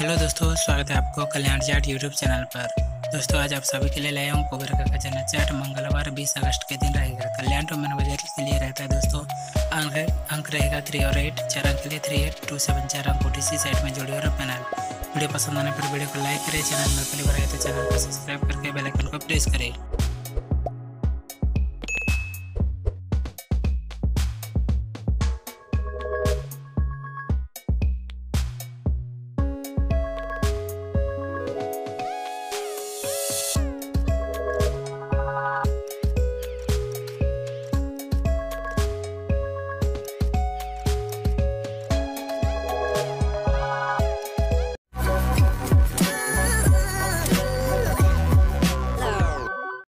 Hello दोस्तों, स्वागत है आपको कल्याण चार्ट यूट्यूब चैनल पर। दोस्तों आज आप सभी के लिए लाया हूँ कुबेर का खजाना चार्ट। मंगलवार 20 अगस्त के दिन रहेगा। कल्याण तो मन बाजार के लिए रहता है दोस्तों। अंक रहेगा 3 और 8। चार अंक के लिए 3827 चार अंक ओटीसी साइड में जोड़ी और पैनल। वीडियो पसंद आने पर वीडियो को लाइक करें। चैनल पर पहली बार आए तो चैनल को सब्सक्राइब करके बेल आइकन को प्रेस करें।